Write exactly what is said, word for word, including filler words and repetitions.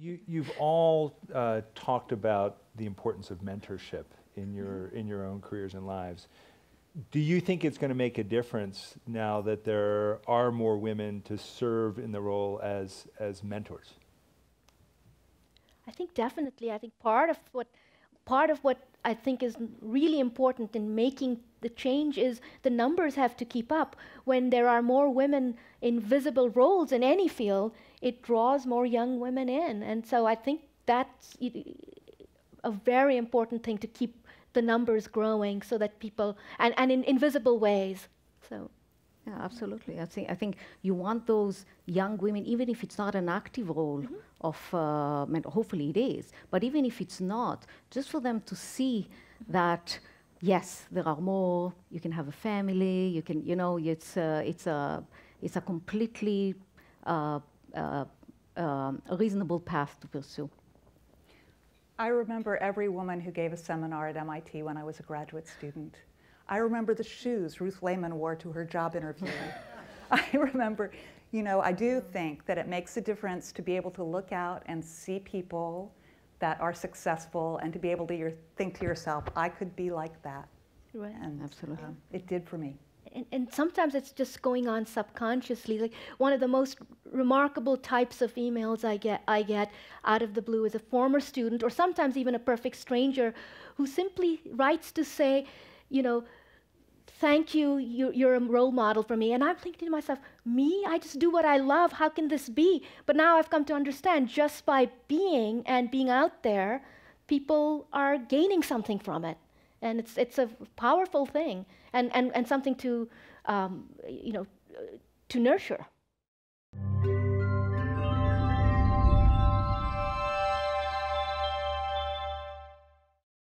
You, you've all uh, talked about the importance of mentorship in your, in your own careers and lives. Do you think it's going to make a difference now that there are more women to serve in the role as, as mentors? I think definitely. I think part of what, part of what I think is really important in making the change is the numbers have to keep up. When there are more women in visible roles in any field, it draws more young women in. And so I think that's a very important thing, to keep the numbers growing so that people, and, and in invisible ways. So. Yeah, absolutely. I think, I think you want those young women, even if it's not an active role mm-hmm. of, uh, mentor, hopefully it is, but even if it's not, just for them to see mm-hmm. that yes, there are more. You can have a family. You can, you know, it's uh, it's a it's a completely uh, uh, um, a reasonable path to pursue. I remember every woman who gave a seminar at M I T when I was a graduate student. I remember the shoes Ruth Lehman wore to her job interview. I remember, you know, I do think that it makes a difference to be able to look out and see people that are successful, and to be able to your, think to yourself, I could be like that. Right. And absolutely. Um, it did for me. And, and sometimes it's just going on subconsciously. Like one of the most remarkable types of emails I get, I get out of the blue is a former student, or sometimes even a perfect stranger, who simply writes to say, you know, thank you, you're, you're a role model for me. And I'm thinking to myself, me? I just do what I love. How can this be? But now I've come to understand, just by being and being out there, people are gaining something from it. And it's, it's a powerful thing, and, and, and something to, um, you know, to nurture.